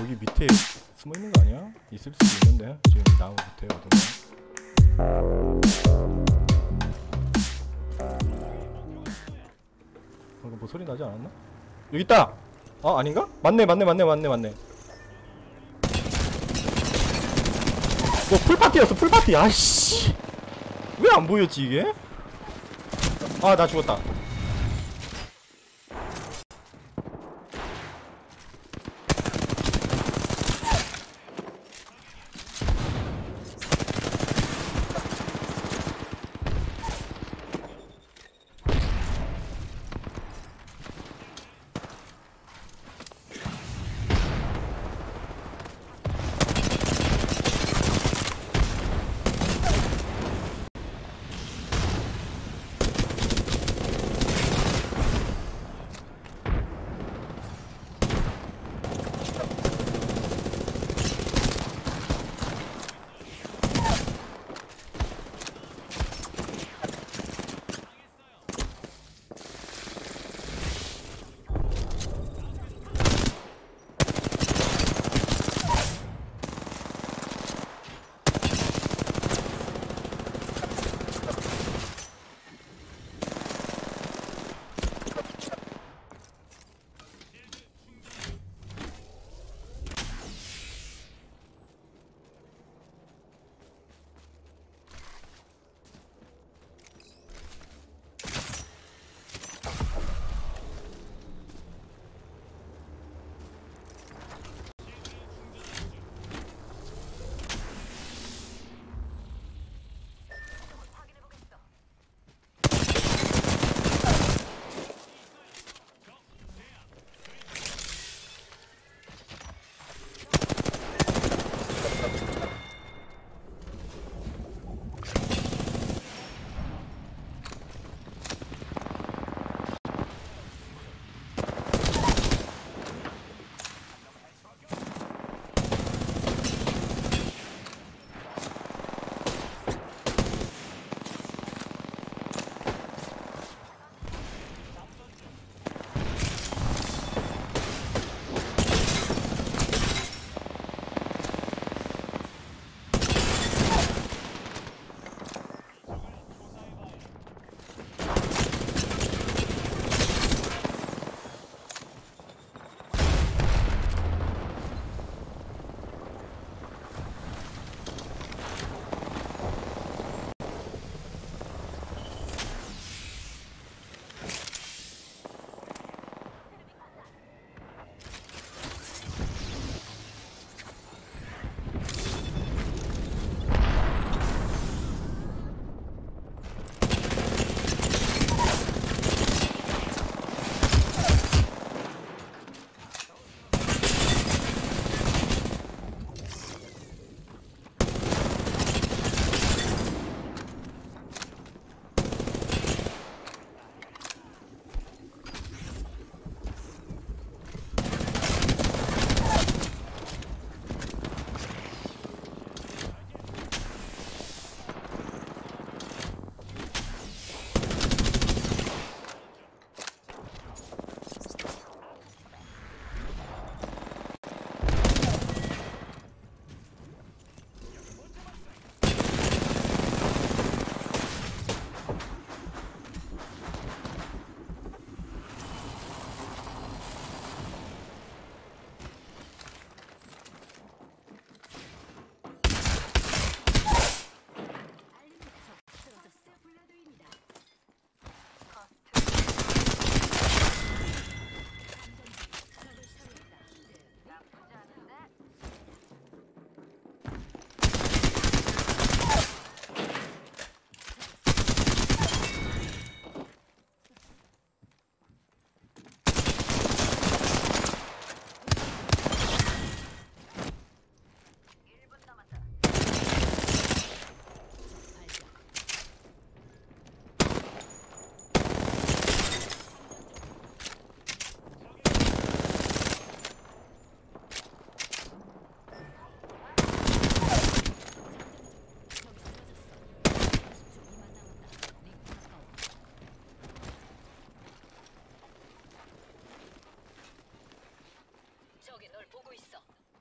여기 밑에 숨어 있는 거 아니야? 있을 수도 있는데 지금 나무 밑에 방금 뭐 소리 나지 않았나? 여기 있다! 아 아닌가? 맞네. 뭐 풀파티였어 풀파티. 아이씨 왜 안 보였지 이게? 아 나 죽었다. 있어.